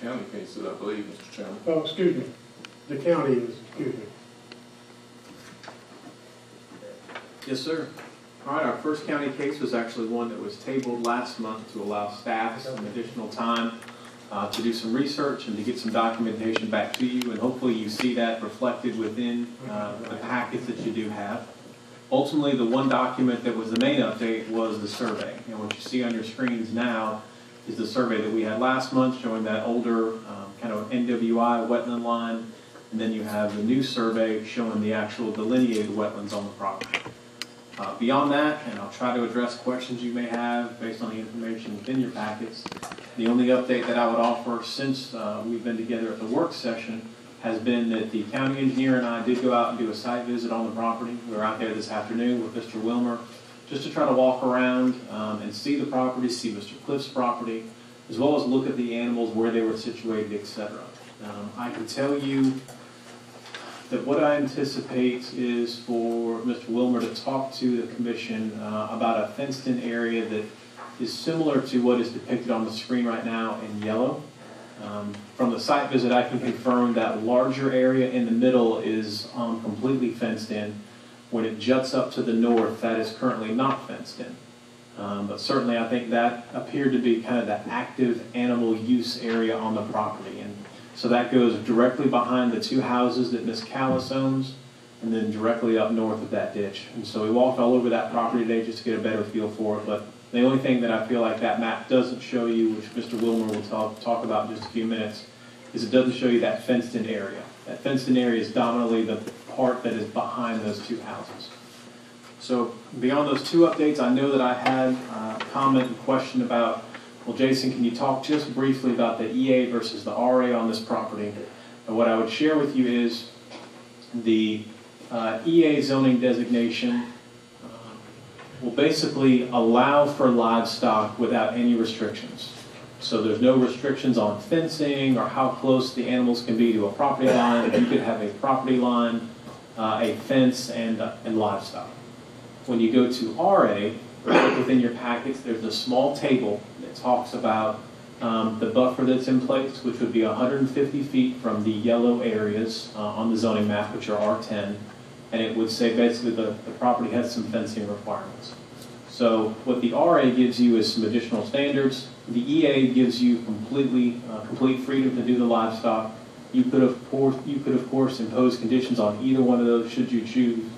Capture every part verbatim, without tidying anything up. county cases, I believe, Mister Chairman. Oh, excuse me. The county is, excuse me. Yes, sir. All right, our first county case was actually one that was tabled last month to allow staff some additional time uh, to do some research and to get some documentation back to you, and hopefully you see that reflected within uh, the packets that you do have. Ultimately, the one document that was the main update was the survey. And what you see on your screens now is the survey that we had last month showing that older um, kind of N W I wetland line, and then you have the new survey showing the actual delineated wetlands on the property. Uh, beyond that, and I'll try to address questions you may have based on the information within your packets, the only update that I would offer since uh, we've been together at the work session has been that the county engineer and I did go out and do a site visit on the property. We were out there this afternoon with Mister Wilmer just to try to walk around um, and see the property, see Mister Cliff's property, as well as look at the animals, where they were situated, et cetera. Um, I can tell you that what I anticipate is for Mister Wilmer to talk to the commission uh, about a fenced-in area that is similar to what is depicted on the screen right now in yellow. Um, from the site visit, I can confirm that larger area in the middle is um, completely fenced in. When it juts up to the north, that is currently not fenced in. Um, but certainly I think that appeared to be kind of the active animal use area on the property. And so that goes directly behind the two houses that Miz Calles owns, and then directly up north of that ditch. And so we walked all over that property today just to get a better feel for it. But the only thing that I feel like that map doesn't show you, which Mister Wilmer will talk, talk about in just a few minutes, is it doesn't show you that fenced-in area. That fenced-in area is dominantly the part that is behind those two houses. So beyond those two updates, I know that I had a comment and question about, well, Jason, can you talk just briefly about the E A versus the R A on this property? And what I would share with you is the uh, E A zoning designation uh, will basically allow for livestock without any restrictions. So there's no restrictions on fencing or how close the animals can be to a property line. You could have a property line, uh, a fence, and, uh, and livestock. When you go to R A, within your packets, there's a small table that talks about um, the buffer that's in place, which would be one hundred fifty feet from the yellow areas uh, on the zoning map, which are R ten, and it would say basically the, the property has some fencing requirements. So what the R A gives you is some additional standards. The E A gives you completely uh, complete freedom to do the livestock. You could, of course, you could, of course, impose conditions on either one of those should you choose.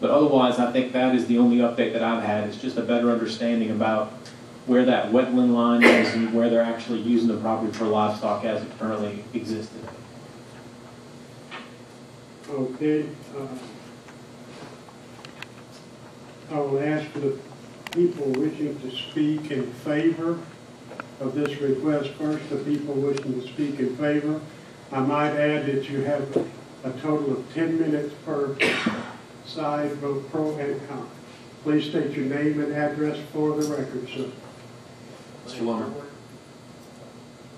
But otherwise, I think that is the only update that I've had. It's just a better understanding about where that wetland line is and where they're actually using the property for livestock as it currently existed. Okay. Uh, I will ask the people wishing to speak in favor of this request first. The people wishing to speak in favor. I might add that you have a total of ten minutes per side, both pro and con. Please state your name and address for the record, sir. Mister Wilmer.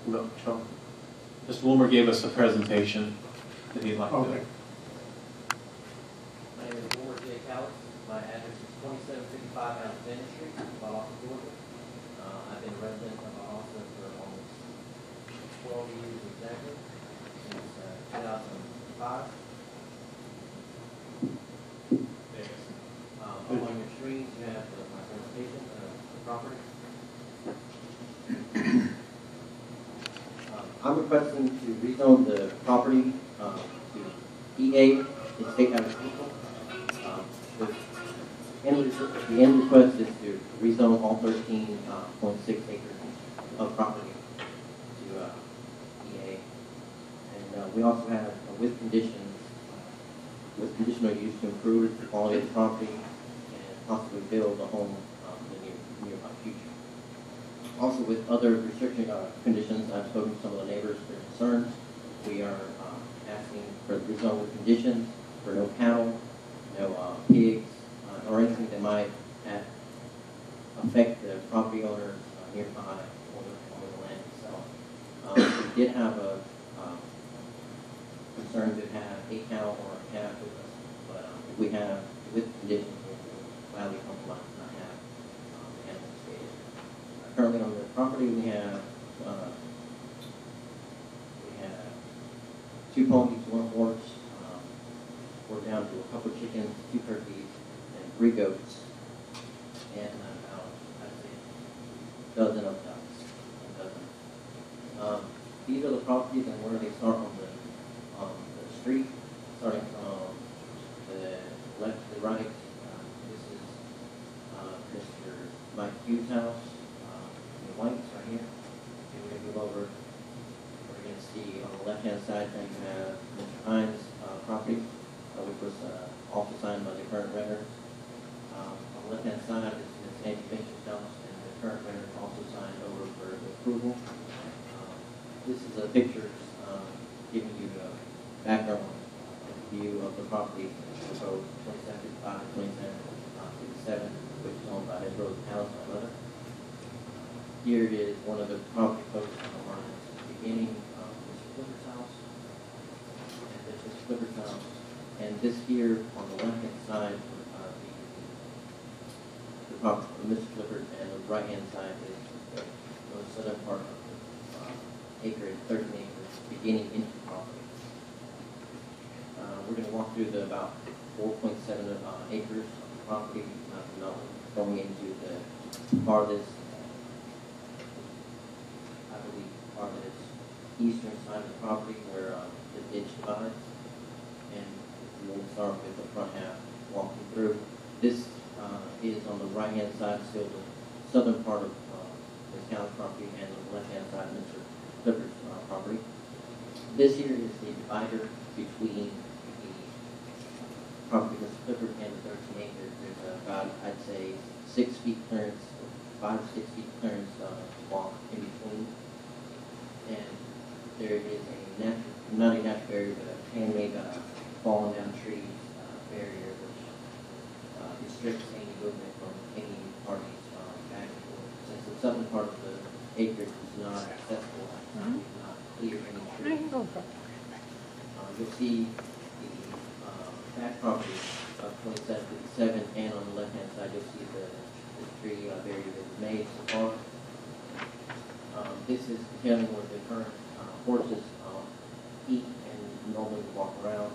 No, John. Mister Wilmer gave us a presentation that he'd like okay. to do. My name is Wilmer Jay Calles. My address is twenty-seven fifty-five Valdosta Street, Valdosta, Georgia. Uh, I've been a resident of Valdosta for almost twelve years exactly, since uh, two thousand five. On your screen, you have the, my presentation of the property. uh, I'm requesting to rezone the property uh, to E A, the state agricultural. Uh, the, the end request is to rezone all thirteen point six acres of property to uh, E A. And uh, we also have, uh, with conditions, uh, with conditional use to improve the quality of the property, possibly build a home um, in the near, nearby future. Also, with other restriction uh, conditions, I've spoken to some of the neighbors for concerns. We are uh, asking for the rezone with conditions for no cattle, no uh, pigs, uh, or anything that might at, affect the property owners uh, nearby or the, the land itself. Um, we did have a um, concern to have a cow or a calf with us, but um, we have with conditions. Not have, um, uh, currently on the property we have uh, two ponies, one horse. Um, we're down to a couple of chickens, two turkeys, and three goats, and uh, about, I'd say, a dozen of ducks. A dozen. Um, these are the properties and where they start on the, um, the street, starting from the left to the right. Uh, this is uh, Mister Mike Hughes' house. Uh, the whites are here. And we're going to move over. We're going to see on the left-hand side thing, uh, Mister Hines' uh, property, uh, which was uh, also signed by the current renter. Um, on the left-hand side is Miz Sandy Finch's house, and the current renter also signed over for approval. Um, this is a picture um, giving you the background view of the property, so twenty-seven, five, twenty-seven, twenty-seven, which is owned by his brother's house, my mother. Here is one of the property folks from our beginning, um, Mister Clippert's house, and this is Clippert's house, and this here on the left hand side, uh, the, the property of Mister Clippert, and the right hand side is the most southern part of the uh, acre, thirteen acres, beginning into the property. Uh, we're going to walk through the about four point seven uh, acres of the property, not, not going into the farthest, uh, I believe, farthest eastern side of the property where uh, the ditch divides. And we'll start with the front half, walking through. This uh, is on the right-hand side, still the southern part of uh, the town's property, and on the left-hand side, Mister Clippert's uh, property. This here is the divider between the property of Clifford and the thirteen acres. There's about, I'd say, six feet clearance, five six feet clearance uh, walk in between. And there is a natural, not a natural barrier, but a handmade uh, fallen down trees uh, barrier, which uh, restricts any movement from any parties uh, back and forth. Since the southern part of the acreage is not accessible, I cannot clear any trees. You'll see the uh, back property of twenty-seven fifty-seven, and on the left-hand side, you'll see the, the tree uh, barrier that was made so far. Um, this is detailing where the current uh, horses um, eat and normally walk around.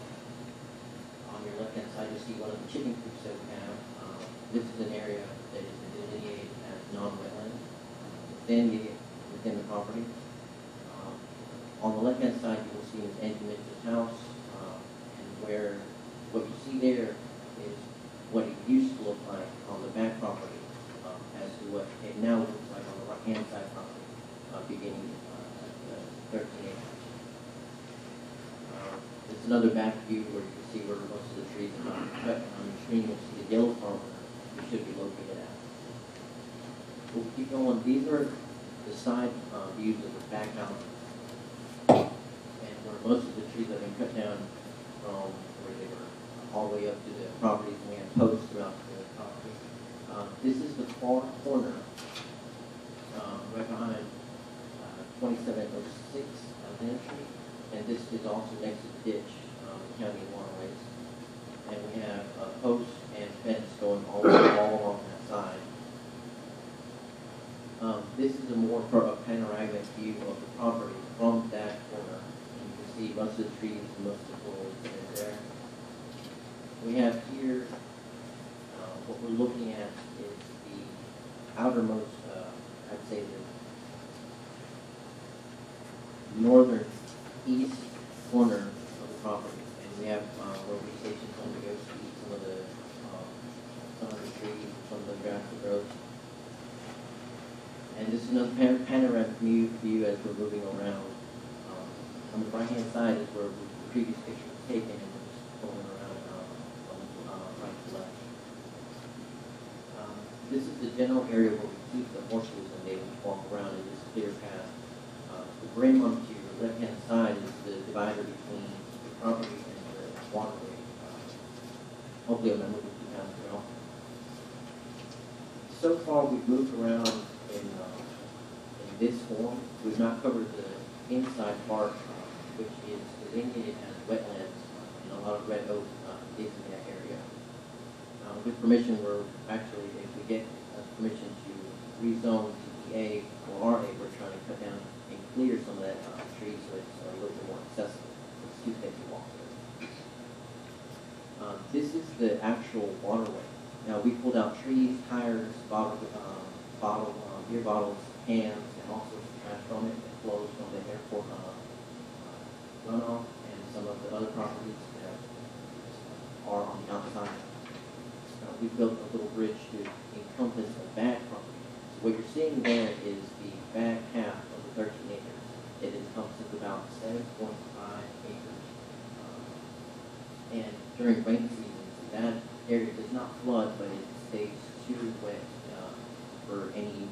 On your left-hand side, you'll see one of the chicken coops that we have. Um, this is an area that is delineated as non-wetland within the, within the property. On the left-hand side, you will see Andy Mitchell's house, um, and where what you see there is what it used to look like on the back property, um, as to what it now looks like on the right-hand side property, uh, beginning uh, at the thirteen acres. Uh, it's another back view where you can see where most of the trees are not cut. On the screen, you'll see the yellow farm where you should be located at. We'll keep going. These are the side uh, views of the back house, where most of the trees have been cut down from where they were all the way up to the properties, and we have posts throughout the property. Um, this is the far corner, um, right behind uh, twenty-seven oh six Elm Tree, and this is also next to the ditch, um, the county waterways. And we have uh, posts and fence going all, all along that side. Um, this is a more panoramic view of the property from that corner. See most of the trees and most of the woods that are there. We have here, uh, what we're looking at is the outermost, uh, I'd say the northern east corner of the property. And we have uh, where we station some of the ghost trees, some of the, um, some of the trees, some of the grass that grows. And this is another pan panoramic view as we're moving around. On the right-hand side is where the previous picture was taken and was going around um, from uh, right to left. Um, this is the general area where we keep the horses and they walk around in this clear path. Uh, the gray mark to your left-hand side is the divider between the property and the waterway. Uh, hopefully, I'm not moving too fast at all. So far, we've moved around in, uh, in this form. We've not covered the inside part, which is delineated as wetlands, and a lot of red oak uh, is in that area. Uh, with permission, we're actually, if we get uh, permission to rezone E P A or R A, we're trying to cut down and clear some of that uh, tree so it's uh, a little bit more accessible. Excuse me. this is the actual waterway. Now, we pulled out trees, tires, bottle, um, bottle, um, beer bottles, cans, and all sorts of trash from it that flows from the airport uh, runoff and some of the other properties that are on the outside. Uh, we built a little bridge to encompass the back property. So what you're seeing there is the back half of the thirteen acres. It encompasses about seven point five acres. Um, and during rain seasons, that area does not flood, but it stays too wet uh, for any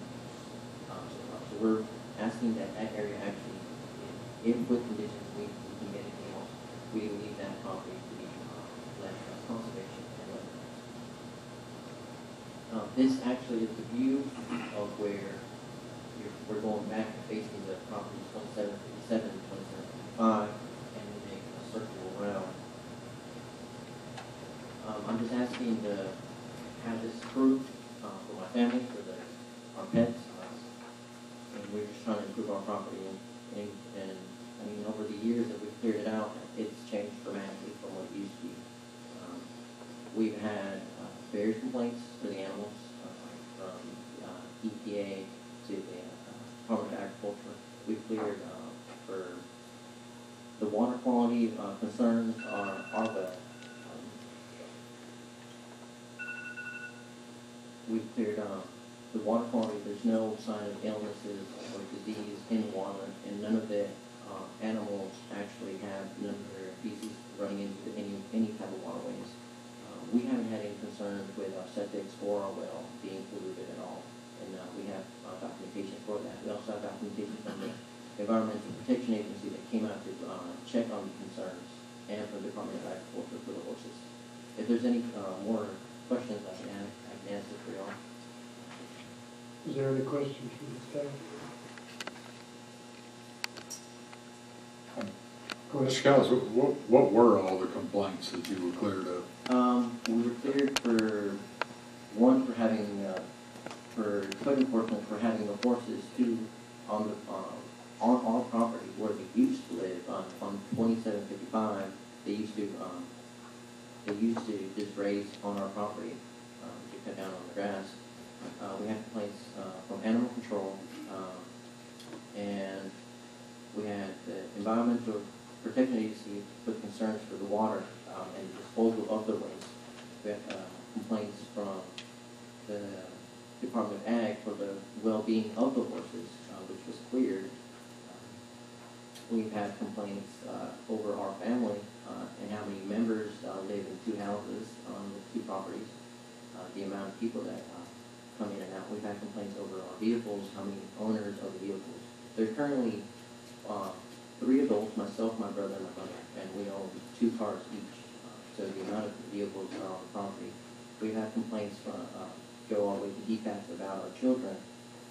um, so we're asking that that area actually, if with conditions we can get anything else, we leave that property to be uh, left as conservation and wetlands. Uh, this actually is the view of where you're, we're going back and facing the property twenty-seven fifty-seven, twenty-seven fifty-five, and we make a circle around. Um, I'm just asking to have this approved uh, for my family, for the, our pets, uh, and we're just trying to improve our property. And, and, and I mean, over the years that we've cleared it out, it's changed dramatically from what it used to be. Um, we've had uh, various complaints for the animals, uh, from uh, E P A to the uh, Department of Agriculture. We've cleared uh, for the water quality uh, concerns are ARPA. We've cleared um, the water quality. There's no sign of illnesses or disease in water, and none of the uh, animals actually have none of their feces running into any any type of waterways. Uh, we haven't had any concerns with our septics or our well being polluted at all, and uh, we have uh, documentation for that. We also have documentation from the Environmental Protection Agency that came out to uh, check on the concerns, and from the Department of Agriculture for the horses. If there's any uh, more questions I can ask. Yes, is there any questions from the staff? Calles, what, what were all the complaints that you were cleared of? Um, we were cleared for one for having uh, for code enforcement for having the horses two on the um, on our property where they used to live on, on twenty-seven fifty-five. They used to um, they used to just graze on our property. Cut down on the grass. Uh, we had complaints uh, from animal control, uh, and we had the Environmental Protection Agency with concerns for the water um, and disposal of the waste. We had uh, complaints from the Department of Ag for the well-being of the horses, uh, which was cleared. Uh, we've had complaints uh, over our family uh, and how many members uh, live in two houses on the two properties. Uh, the amount of people that uh, come in and out. We've had complaints over our vehicles, how many owners of the vehicles. There's currently uh, three adults, myself, my brother, and my mother, and we own two cars each. Uh, so the amount of vehicles that are on the property. We've had complaints from uh, go all the way to D P A S about our children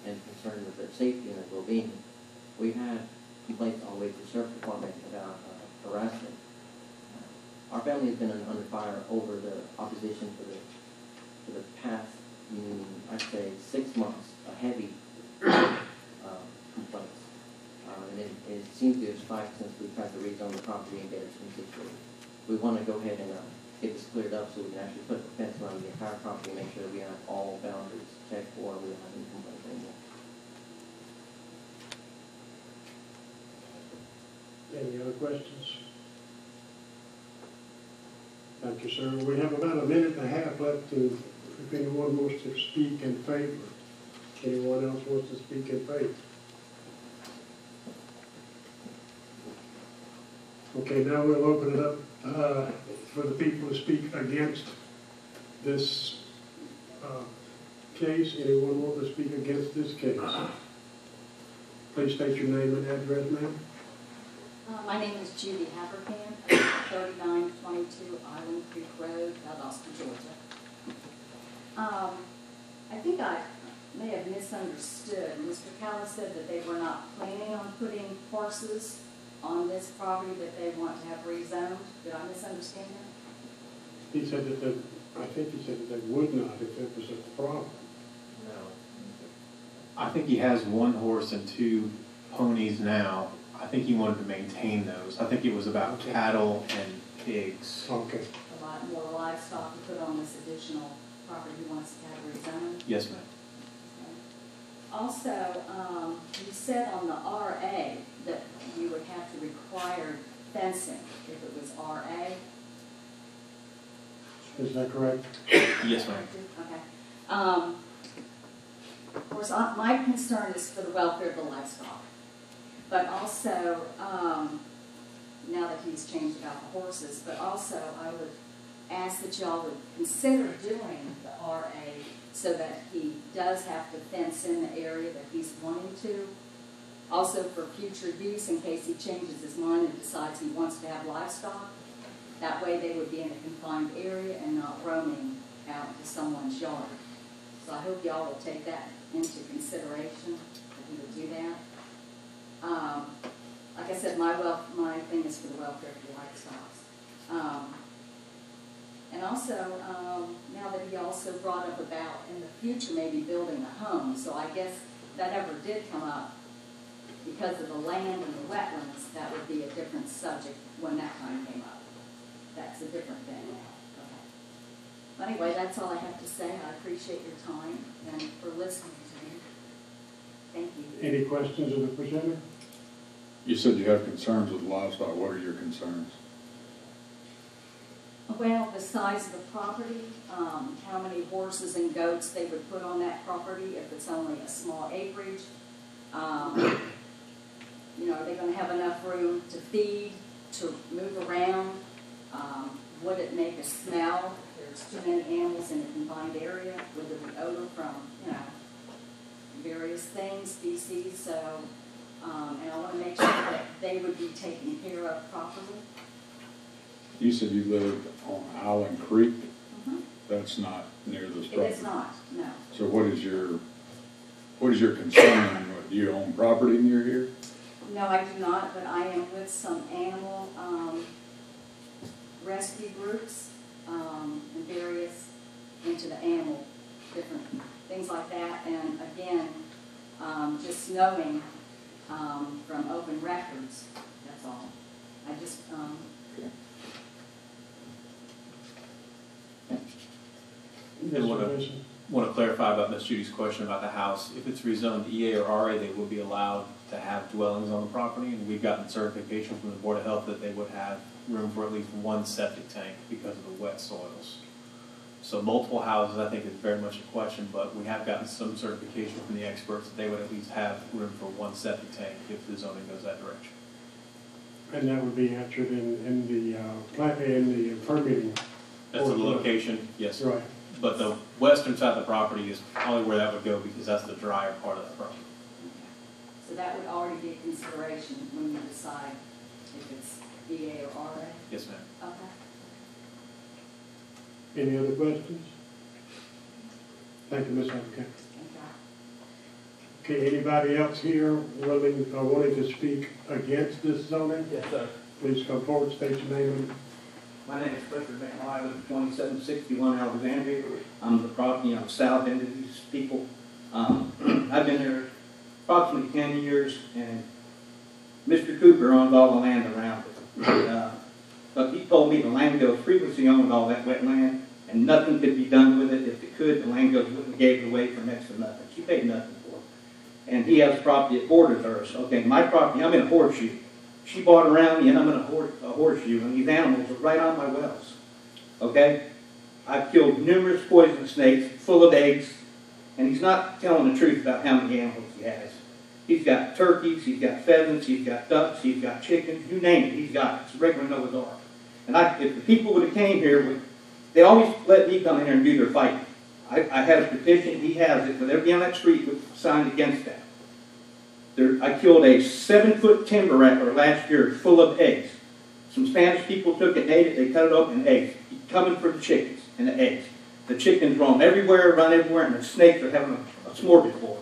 and concern with their safety and their well-being. We've had complaints all the way to the Sheriff's Department about uh, harassment. Uh, our family has been under fire over the opposition for the for the past, mm, I'd say, six months, a heavy uh, complaints. Uh, and it, it seems to have spiked since we tried to rezone the property and get it situated. We want to go ahead and uh, get this cleared up so we can actually put a fence around the entire property and make sure that we have all boundaries checked for and we don't have any complaints anymore. Any other questions? Thank you, sir. We have about a minute and a half left to, if anyone wants to speak in favor. If anyone else wants to speak in favor. Okay, now we'll open it up uh, for the people to speak against this uh, case. Anyone want to speak against this case? Please state your name and address, ma'am. Uh, my name is Judy Aberfan, thirty-nine twenty-two Island Creek Road, Valdosta, Georgia. Um, I think I may have misunderstood. Mister Calles said that they were not planning on putting horses on this property that they want to have rezoned. Did I misunderstand that? He said that they, I think he said that they would not if it was a problem. No. I think he has one horse and two ponies now. I think he wanted to maintain those. I think it was about cattle and pigs. Okay. A lot lot more livestock to put on this additional property. He wants to have rezoned? Yes, ma'am. Okay. Also, um, you said on the R A that you would have to require fencing if it was R A. Is that correct? Yes, ma'am. Okay. Um, of course, my concern is for the welfare of the livestock, but also, um, now that he's changed about the horses, but also I would ask that y'all would consider doing the R A so that he does have to fence in the area that he's wanting to. Also for future use, in case he changes his mind and decides he wants to have livestock, that way they would be in a confined area and not roaming out to someone's yard. So I hope y'all will take that into consideration, that you would do that. Um, like I said, my well, my thing is for the welfare of the livestock. Um, and also, um, now that he also brought up about in the future maybe building a home, so I guess if that ever did come up, because of the land and the wetlands, that would be a different subject when that time came up. That's a different thing now. Okay. But anyway, that's all I have to say. I appreciate your time and for listening to me. Thank you. Any questions of the presenter? You said you have concerns with livestock. What are your concerns? Well, the size of the property, um, how many horses and goats they would put on that property if it's only a small acreage. Um, you know, are they going to have enough room to feed, to move around? Um, would it make a smell? There's too many animals in a confined area. Would there be odor from, you know, various things, feces? So, um, and I want to make sure that they would be taken care of properly. You said you lived on Island Creek. Mm-hmm. That's not near this property. It is not. No. So, what is your what is your concern? Do you own property near here? No, I do not. But I am with some animal. Um, rescue groups um, and various into the animal, different things like that. And again, um, just knowing um, from open records, that's all. I just, um, I want to, want to clarify about Miz Judy's question about the house. If it's rezoned E A or R A, they will be allowed to have dwellings on the property, and we've gotten certification from the Board of Health that they would have room for at least one septic tank because of the wet soils. So multiple houses, I think, is very much a question, but we have gotten some certification from the experts that they would at least have room for one septic tank if the zoning goes that direction. And that would be entered in, in the uh, plant, in the permitting. That's the location, yes. Right. But the western side of the property is probably where that would go because that's the drier part of the property. Okay. So that would already be a consideration when you decide if it's E A or R A? Yes, ma'am. Okay. Any other questions? Thank you, Miz Advocate. Okay, anybody else here willing or wanting to speak against this zoning? Yes, sir. Please come forward, state your name. My name is Richard Van Lyle. I live at twenty-seven sixty-one Alexandria. I'm the property on the south end of these people. Um, I've been there approximately ten years, and Mister Cooper owns all the land around it. Uh, but he told me the Langdale Frequency owned all that wetland, and nothing could be done with it. If it could, the Langdales wouldn't have gave it away for next to nothing. She paid nothing for it. And he has property that borders hers. Okay, my property, I'm in a horseshoe. She bought around me, and I'm in a, hor a horseshoe, and these animals are right on my wells. Okay? I've killed numerous poison snakes full of eggs, and he's not telling the truth about how many animals he has. He's got turkeys, he's got pheasants, he's got ducks, he's got chickens, you name it, he's got it. It's a regular Noah's Ark. And I, if the people would have came here, they always let me come in here and do their fighting. I, I had a petition, he has it, but everybody on that street was signed against that. There, I killed a seven-foot timber rattler last year full of eggs. Some Spanish people took it and ate it, they cut it up and eggs. Coming for the chickens and the eggs. The chickens roam everywhere, run everywhere, and the snakes are having a, a smorgasbord.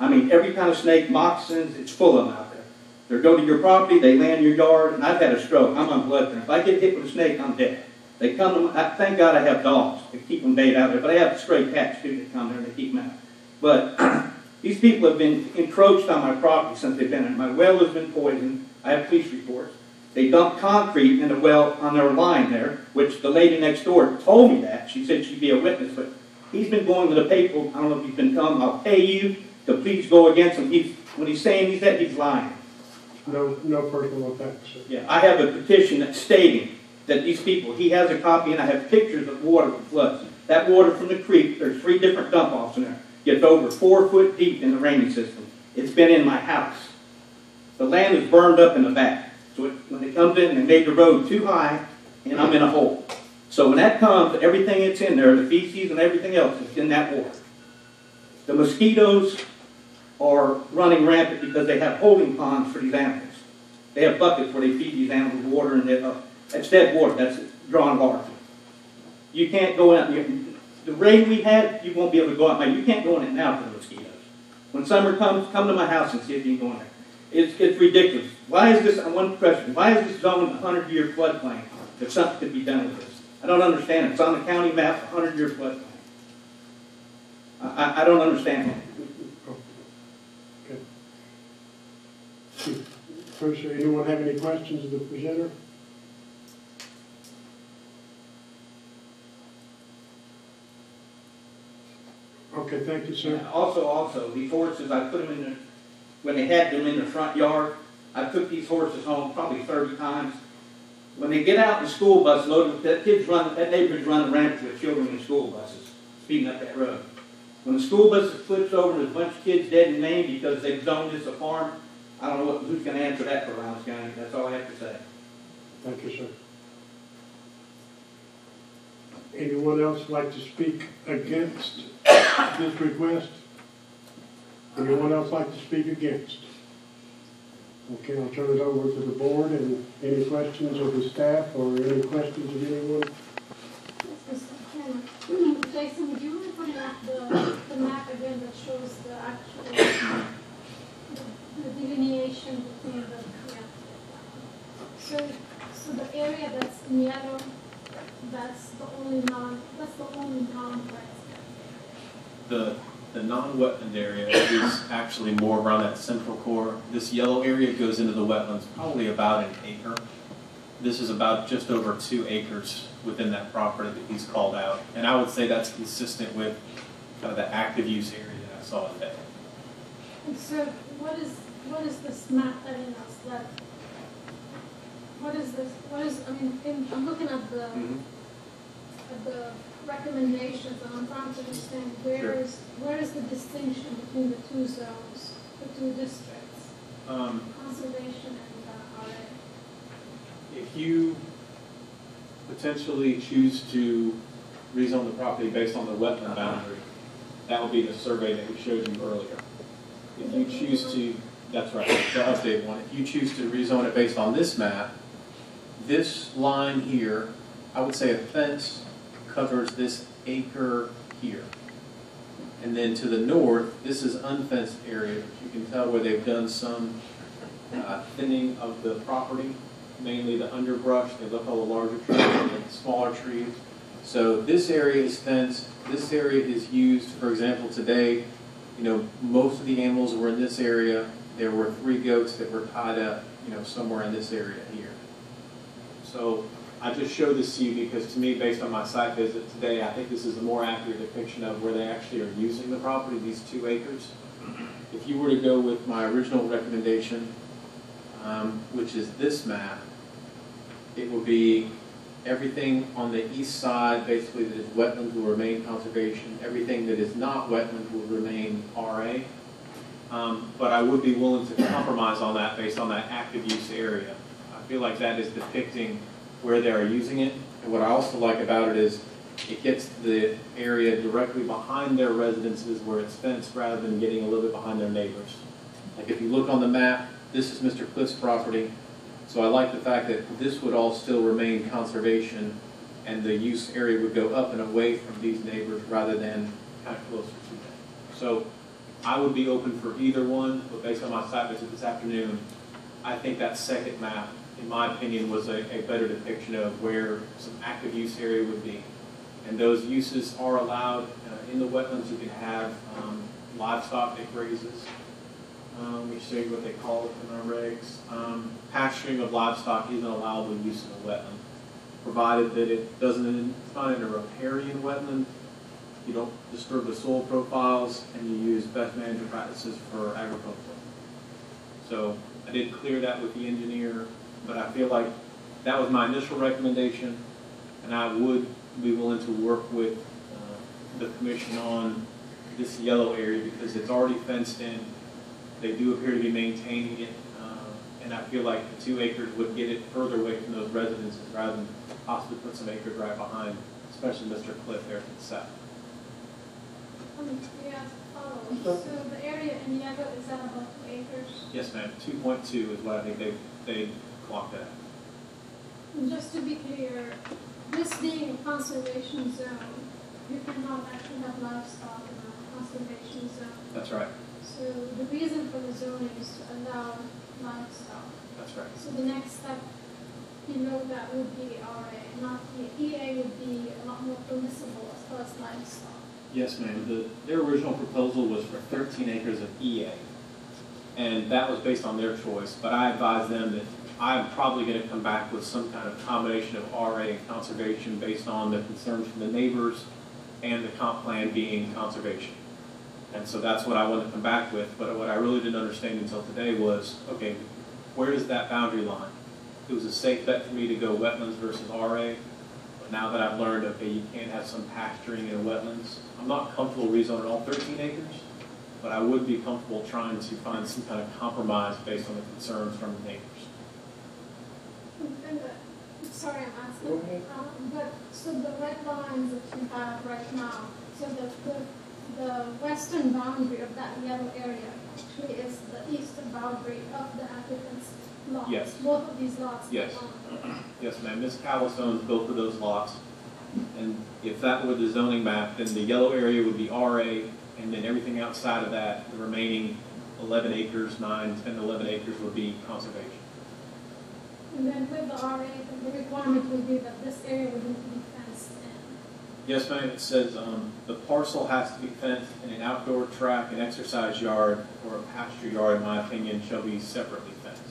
I mean, every kind of snake, moccasins, it's full of them out there. They go to your property, they land in your yard, and I've had a stroke. I'm on blood thinner. If I get hit with a snake, I'm dead. They come to my, I, thank God I have dogs to keep them bait out there, but I have stray cats too that come there and they keep them out. But these people have been encroached on my property since they've been in. My well has been poisoned. I have police reports. They dumped concrete in a well on their line there, which the lady next door told me that. She said she'd be a witness, but he's been going to the people. I don't know if he's been telling them, I'll pay you to please go against him. He's, when he's saying he's that, he's lying. No, no personal offense. Sir. Yeah, I have a petition that's stating that these people, he has a copy, and I have pictures of water from floods. That water from the creek, there's three different dump offs in there, gets over four foot deep in the rainy system. It's been in my house. The land is burned up in the back. So it, when it comes in, they made the road too high, and I'm in a hole. So when that comes, everything that's in there, the feces and everything else, is in that water. The mosquitoes are running rampant because they have holding ponds for these animals. They have buckets where they feed these animals water, and they, uh, that's dead water. That's drawn large. You can't go out. You, the rain we had, you won't be able to go out. You can't go in and out for the mosquitoes. When summer comes, come to my house and see if you can go in there. It's, it's ridiculous. Why is this, one question, why is this zone a hundred-year floodplain if something could be done with this? I don't understand it. It's on the county map, hundred-year floodplain. I, I don't understand it. Okay. First, anyone have any questions of the presenter? Okay, thank you, sir. Also, also, the horses, I put them in the, when they had them in the front yard, I took these horses home probably thirty times. When they get out in the school bus loaded, that kids run, that neighborhood's running rampant with children in school buses, speeding up that road. When the school bus flips over, there's a bunch of kids dead and maimed because they've zoned this a farm. I don't know what, who's going to answer that for Lowndes County. That's all I have to say. Thank you, sir. Anyone else like to speak against this request? Anyone else like to speak against? Okay, I'll turn it over to the board, and any questions of the staff or any questions of anyone? Yes, Mister Jason, would you mind putting up the, the map again that shows the actual the, the delineation between the yeah. So so the area that's in yellow, that's the only non that's the only non wetland. The The non-wetland area is actually more around that central core. This yellow area goes into the wetlands, probably about an acre. This is about just over two acres within that property that he's called out. And I would say that's consistent with kind of the active use area that I saw today. And so what is, what is this map that in us that, what is this, what is, I mean, in, I'm looking at the, mm-hmm. at the, recommendations, and I'm trying to understand where sure. is where is the distinction between the two zones, the two districts, um, conservation and uh, R A. If you potentially choose to rezone the property based on the wetland boundary, that would be the survey that we showed you earlier. If you choose to, that's right, the update one. If you choose to rezone it based on this map, this line here, I would say a fence covers this acre here. And then to the north, this is unfenced area. You can tell where they've done some uh, thinning of the property, mainly the underbrush. They left all the larger trees and the smaller trees. So this area is fenced. This area is used, for example, today, you know, most of the animals were in this area. There were three goats that were tied up, you know, somewhere in this area here. So I just showed this to you because, to me, based on my site visit today, I think this is a more accurate depiction of where they actually are using the property, these two acres. If you were to go with my original recommendation, um, which is this map, it will be everything on the east side, basically, that is wetland will remain conservation. Everything that is not wetland will remain R A. Um, but I would be willing to compromise on that based on that active use area. I feel like that is depicting where they are using it. And what I also like about it is it gets the area directly behind their residences where it's fenced rather than getting a little bit behind their neighbors. Like if you look on the map, this is Mister Cliff's property. So I like the fact that this would all still remain conservation and the use area would go up and away from these neighbors rather than kind of closer to them. So I would be open for either one, but based on my site visit this afternoon, I think that second map, in my opinion, was a, a better depiction of where some active use area would be. And those uses are allowed uh, in the wetlands. You can have um, livestock that grazes. Um, we say what they call it in our regs. Um, pasturing of livestock isn't allowable use in a wetland, provided that it doesn't, it's not in a riparian wetland. You don't disturb the soil profiles, and you use best management practices for agriculture. So I did clear that with the engineer, but I feel like that was my initial recommendation, and I would be willing to work with uh, the commission on this yellow area because it's already fenced in. They do appear to be maintaining it, uh, and I feel like the two acres would get it further away from those residences rather than possibly put some acres right behind, especially Mister Cliff there to the south. Um, yeah, so the area in yellow is that about two acres? Yes, ma'am. two point two is what I think they they clocked at. Just to be clear, this being a conservation zone, you cannot actually have livestock in a conservation zone. That's right. So the reason for the zoning is to allow livestock. That's right. So the next step below that would be R A, not the E A would be a lot more permissible as far as livestock. Yes, ma'am. The, their original proposal was for thirteen acres of E A, and that was based on their choice, but I advised them that I'm probably going to come back with some kind of combination of R A and conservation based on the concerns from the neighbors and the comp plan being conservation. And so that's what I wanted to come back with, but what I really didn't understand until today was, okay, where is that boundary line? It was a safe bet for me to go wetlands versus R A, but now that I've learned, okay, you can't have some pasturing in wetlands. I'm not comfortable rezoning all thirteen acres, but I would be comfortable trying to find some kind of compromise based on the concerns from the neighbors. And the, sorry, I'm asking. Okay. Um, but so the red lines that you have right now, so the, the, the western boundary of that yellow area actually is the eastern boundary of the applicant's lots. Yes. Both of these lots. Yes. Yes, ma'am. Miz Calles owns both of those lots, and if that were the zoning map, then the yellow area would be R A, and then everything outside of that, the remaining eleven acres, nine, ten, eleven acres, would be conservation. And then with the R A, the requirement would be that this area would need to be fenced in. Yes, ma'am. It says um, the parcel has to be fenced in an outdoor track, an exercise yard, or a pasture yard, in my opinion, shall be separately fenced.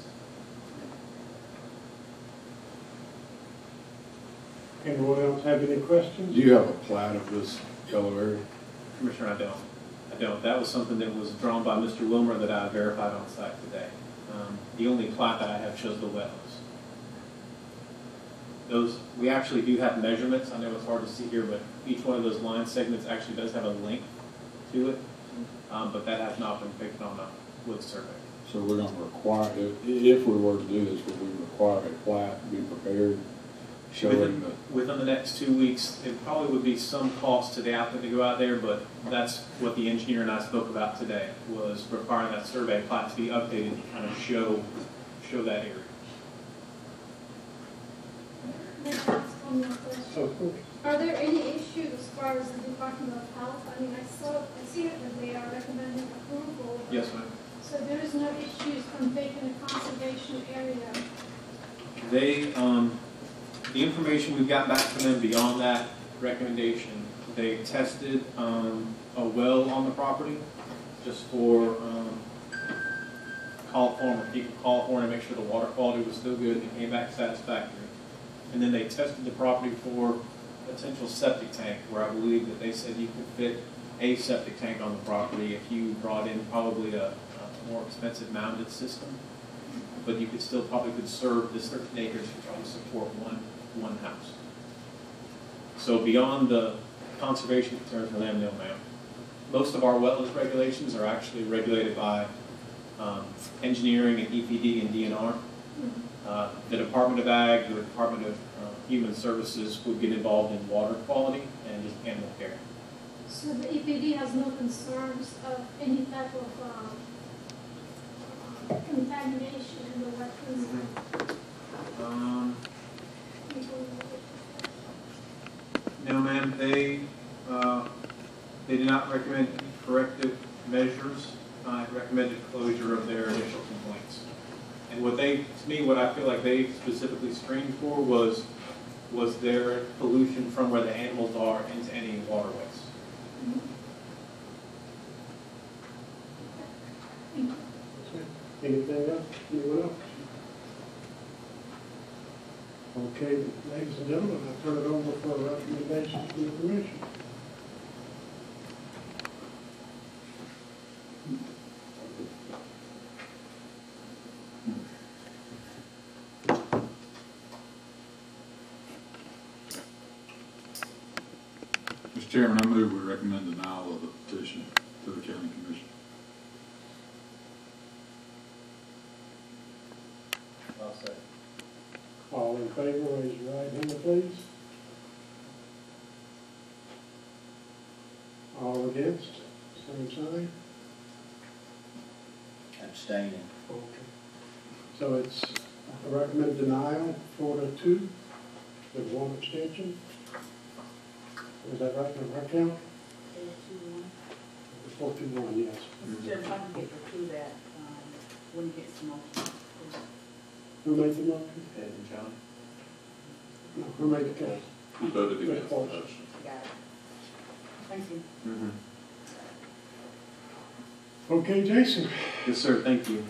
Anyone else have any questions? Do you have a plat of this yellow area? Commissioner, I don't. I don't. That was something that was drawn by Mister Wilmer that I verified on site today. Um, the only plat that I have shows the wetlands. Those, we actually do have measurements. I know it's hard to see here, but each one of those line segments actually does have a length to it, um, but that has not been picked on a wood survey. So we're going to require, if, if we were to do this, would we require a plat to be prepared showing within, the, within the next two weeks, it probably would be some cost to the applicant to go out there, but that's what the engineer and I spoke about today, was requiring that survey plat to be updated to kind of show, show that area. Are there any issues as far as the Department of Health? I mean, I saw, I see that they are recommending approval. Yes, ma'am. So there is no issues from making a conservation area. They, um, the information we've got back from them beyond that recommendation, they tested um, a well on the property just for um, coliform, or people coliform, to make sure the water quality was still good and came back satisfactory. And then they tested the property for potential septic tank, where I believe that they said you could fit a septic tank on the property if you brought in probably a, a more expensive mounted system, but you could still probably could serve this thirteen acres to probably support one one house. So beyond the conservation concerns for them, no, ma'am. Most of our wetlands regulations are actually regulated by um, engineering and E P D and D N R. Mm-hmm. Uh, the Department of Ag, the Department of uh, Human Services would get involved in water quality and just animal care. So the E P D has no concerns of any type of um, contamination in the wetlands? Mm-hmm. um, No, ma'am. They, uh, they did not recommend corrective measures. I recommended closure of their initial complaints. And what they, to me, what I feel like they specifically screened for was was their pollution from where the animals are into any waterways. Mm-hmm. Anything else? Anyone else? Okay, ladies and gentlemen, I turn it over for a recommendation to the commission. Mister Chairman, I move we recommend denial of the petition to the County Commission. I'll second. All in favor, raise your right hand, please. All against, same sign. Abstaining. Okay. So it's a recommended denial, four to two, with one abstention. Is that right, Mister Raquel? Four to one, yes. Mister Chair, if I can get through that, um, when you get some motion. Who made the motion? Ed and John. No, who made the case? Who voted against the motion? Got it. Thank you. Mm-hmm. Okay, Jason. Yes, sir. Thank you.